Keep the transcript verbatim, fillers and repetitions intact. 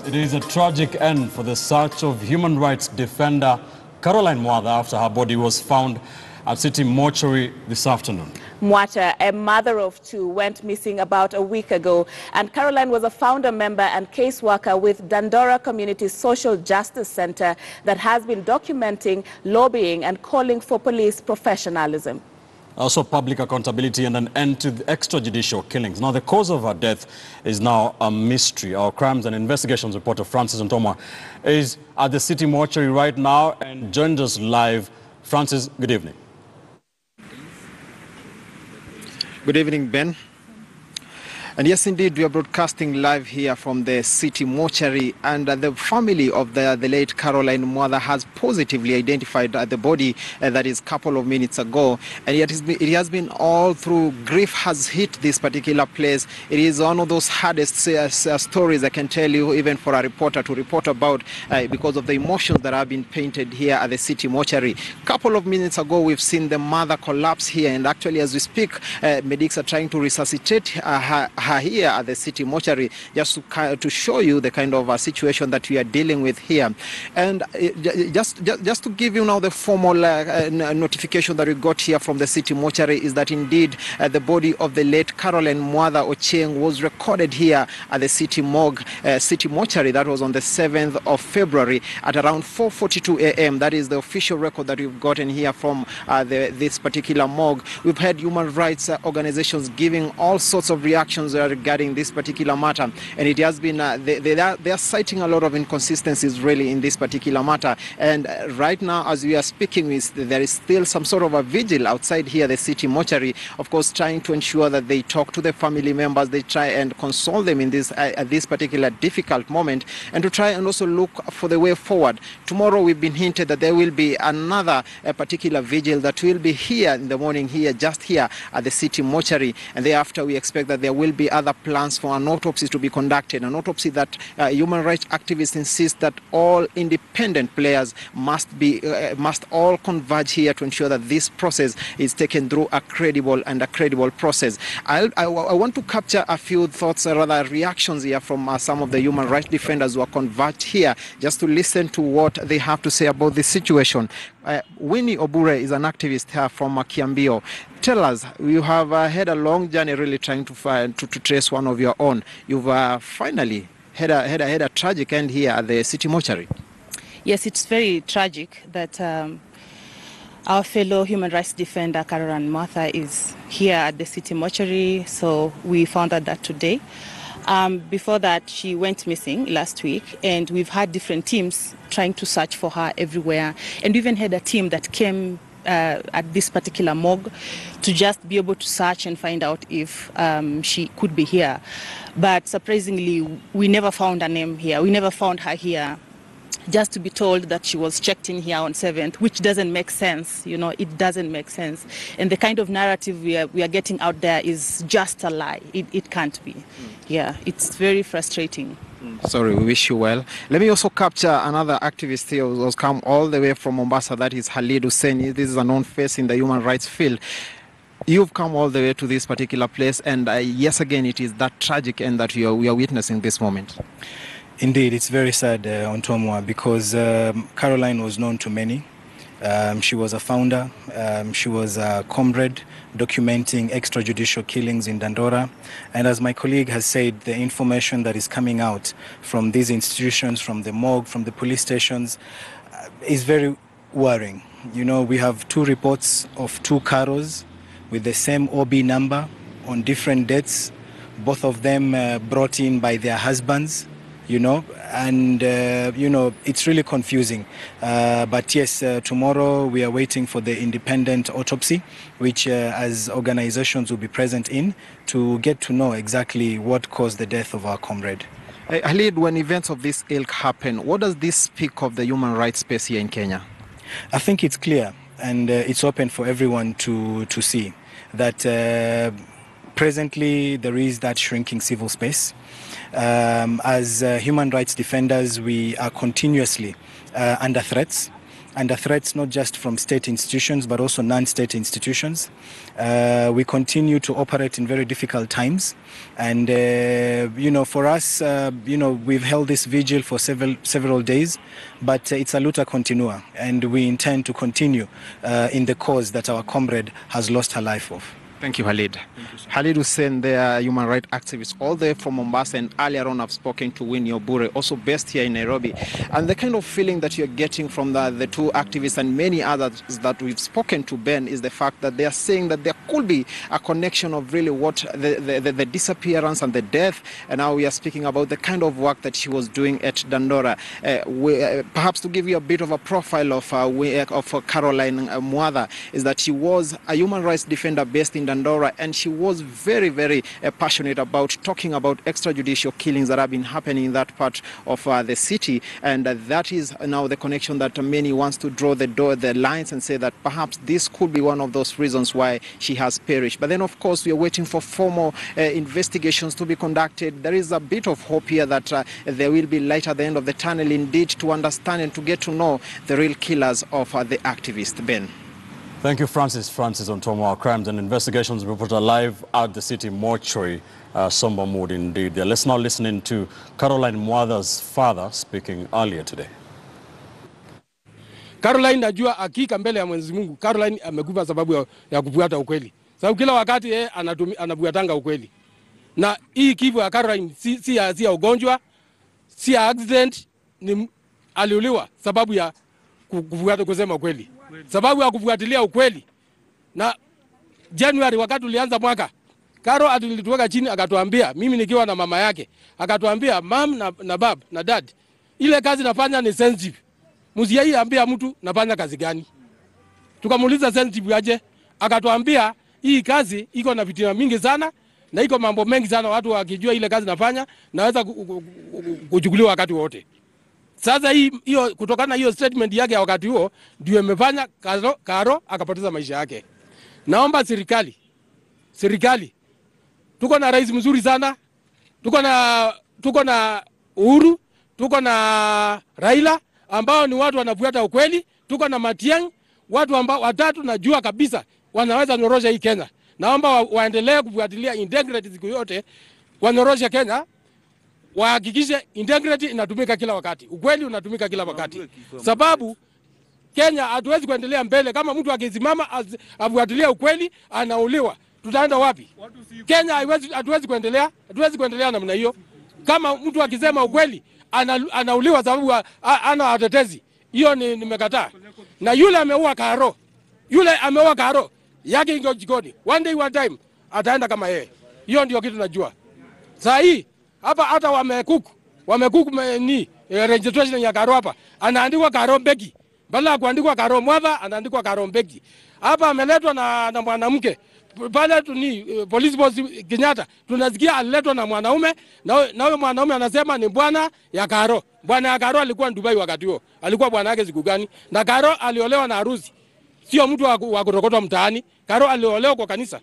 Yes, it is a tragic end for the search of human rights defender Caroline Mwatha after her body was found at City Mortuary this afternoon. Mwatha, a mother of two, went missing about a week ago, and Caroline was a founder member and caseworker with Dandora Community Social Justice Centre that has been documenting, lobbying and calling for police professionalism. Also public accountability and an end to the extrajudicial killings. Now, the cause of her death is now a mystery. Our Crimes and Investigations reporter Francis Antoma is at the City Mortuary right now and joined us live. Francis, good evening. Good evening, Ben. And yes, indeed, we are broadcasting live here from the City Mortuary, and uh, the family of the, the late Caroline Mwatha has positively identified uh, the body uh, that is a couple of minutes ago. And yet it has been all through grief has hit this particular place. It is one of those hardest uh, stories I can tell you, even for a reporter to report about, uh, because of the emotions that have been painted here at the City Mortuary. A couple of minutes ago, we've seen the mother collapse here, and actually as we speak, uh, medics are trying to resuscitate uh, her, her here at the City Mortuary, just to, to show you the kind of a situation that we are dealing with here. And just just, just to give you now the formal uh, notification that we got here from the City Mortuary is that indeed uh, the body of the late Caroline Mwatha Ocheng was recorded here at the City Morgue, uh, City Mortuary. That was on the seventh of February at around four forty-two a m That is the official record that we've gotten here from uh, the, this particular morgue. We've had human rights uh, organizations giving all sorts of reactions regarding this particular matter, and it has been uh, they, they, are, they are citing a lot of inconsistencies really in this particular matter. And uh, right now as we are speaking with, there is still some sort of a vigil outside here the City Mortuary, of course trying to ensure that they talk to the family members, they try and console them in this uh, at this particular difficult moment, and to try and also look for the way forward. Tomorrow we've been hinted that there will be another uh, particular vigil that will be here in the morning here, just here at the City Mortuary, and thereafter we expect that there will be other plans for an autopsy to be conducted, an autopsy that uh, human rights activists insist that all independent players must be uh, must all converge here to ensure that this process is taken through a credible and a credible process. I'll, I, I want to capture a few thoughts or rather reactions here from uh, some of the human rights defenders who are converged here, just to listen to what they have to say about the situation. Uh, Winnie Obure is an activist here from Kiambio. Tell us, you have uh, had a long journey really trying to find to, to trace one of your own. You've uh, finally had a, had, a, had a tragic end here at the City Mortuary. Yes, it's very tragic that um, our fellow human rights defender Caroline Mwatha is here at the City Mortuary, so we found out that today. Um, before that, she went missing last week, and we've had different teams trying to search for her everywhere, and we even had a team that came Uh, at this particular morgue to just be able to search and find out if um, she could be here. But surprisingly, we never found her name here. We never found her here, just to be told that she was checked in here on seventh, which doesn't make sense. You know, it doesn't make sense. And the kind of narrative we are, we are getting out there is just a lie. It, it can't be. Mm. Yeah, it's very frustrating. Sorry, we wish you well. Let me also capture another activist here who has come all the way from Mombasa, that is Khalid Hussein. This is a known face in the human rights field. You've come all the way to this particular place, and uh, yes, again, it is that tragic end that we are, we are witnessing this moment. Indeed, it's very sad, uh, Ontomwa, because um, Caroline was known to many. Um, she was a founder, um, she was a comrade documenting extrajudicial killings in Dandora, and as my colleague has said, the information that is coming out from these institutions, from the morgue, from the police stations, uh, is very worrying. You know, we have two reports of two Caros with the same O B number on different dates, both of them uh, brought in by their husbands. You know, and, uh, you know, it's really confusing. Uh, but yes, uh, tomorrow we are waiting for the independent autopsy, which uh, as organizations will be present in, to get to know exactly what caused the death of our comrade. Uh, Khalid, when events of this ilk happen, what does this speak of the human rights space here in Kenya? I think it's clear, and uh, it's open for everyone to, to see that uh, presently there is that shrinking civil space. Um, as uh, human rights defenders, we are continuously uh, under threats, under threats not just from state institutions but also non-state institutions. Uh, we continue to operate in very difficult times, and uh, you know, for us, uh, you know, we've held this vigil for several several days, but uh, it's a luta continua, and we intend to continue uh, in the cause that our comrade has lost her life of. Thank you, Khalid. Thank you, Khalid Hussein, the human rights activist, all there from Mombasa, and earlier on I've spoken to Winnie Obure, also based here in Nairobi. And the kind of feeling that you're getting from the, the two activists and many others that we've spoken to, Ben, is the fact that they are saying that there could be a connection of really what the, the, the, the disappearance and the death, and now we are speaking about the kind of work that she was doing at Dandora. Uh, we, uh, perhaps to give you a bit of a profile of, uh, we, uh, of uh, Caroline Mwatha, is that she was a human rights defender based in Dandora, and she was very, very uh, passionate about talking about extrajudicial killings that have been happening in that part of uh, the city, and uh, that is now the connection that many wants to draw the door, the lines, and say that perhaps this could be one of those reasons why she has perished. But then, of course, we are waiting for formal uh, investigations to be conducted. There is a bit of hope here that uh, there will be light at the end of the tunnel, indeed, to understand and to get to know the real killers of uh, the activist, Ben. Thank you, Francis. Francis Antoma. Our crimes and investigations reporter live at the city mortuary. Uh, somber mood indeed. Let's now listen to Caroline Mwatha's father speaking earlier today. Caroline najua akika mbele ya Mwenyezi Mungu. Caroline amekufa sababu ya, ya kufuata ukweli. Sababu kila wakati yeye anafuatanga ukweli. Na hii kifo ya Caroline si si ya, si ya ugonjwa, si ya accident, ni aliuliwa sababu ya kufuata kusema ukweli. Sababu ya kufuatilia ukweli. Na Januari wakati ulianza mwaka, Karo alituweka chini akatuambia, mimi nikiwa na mama yake, akatuambia mam na, na bab na dad, ile kazi nafanya ni sensitive. Msijai ambia mtu nafanya kazi gani. Tukamuuliza sensitive aje, akatuambia hii kazi iko na vitu mingi sana na iko mambo mengi sana, watu wakijua ile kazi nafanya naweza kuchukuliwa wakati wote. Sasa hii hiyo kutokana hiyo statement yake ya wakati huo ndio imefanya Karo, Karo akapoteza maisha yake. Naomba serikali serikali tuko na rais mzuri sana. Tuko na tuko na Uhuru, tuko na Raila ambao ni watu wanafuata ukweli, tuko na Matiang'i, watu ambao watatu najua kabisa wanaweza nyorosha hii Kenya. Naomba wa, waendelee kufuatilia integrity siku yote, wanyorosha Kenya. Wahakikishe integrity inatumika kila wakati. Ukweli unatumika kila wakati. Sababu Kenya hatuwezi kuendelea mbele kama mtu akisimama afuatilia ukweli anauliwa. Tutaenda wapi? Kenya haiwezi hatuwezi kuendelea. Hatuwezi kuendelea namna hiyo. Kama mtu akisema ukweli anauliwa sababu ana atetezi. Hiyo ni nimekataa. Na yule ameua Karo. Yule ameua Karo. Yake ingo jikoni. One day one time ataenda kama yeye. Hiyo ndio kitu najua. Sasa hii hapa hata wamekuku, wamekuku ni e, registration ya Karo hapa. Anaandikwa Karo Mbeki. Badala ya kuandikwa Karo Mwatha, anaandikwa Karo Mbeki. Hapa ameletwa na, na mwanamke. Pale tu ni e, police boss Kenyatta. Tunasikia aliletwa na mwanaume, na na huyo mwanaume anasema ni bwana ya Karo. Bwana ya Karo alikuwa Dubai wakati huo. Alikuwa bwana yake siku gani? Na Karo aliolewa na harusi. Sio mtu wa kutokotwa mtaani. Karo aliolewa kwa kanisa.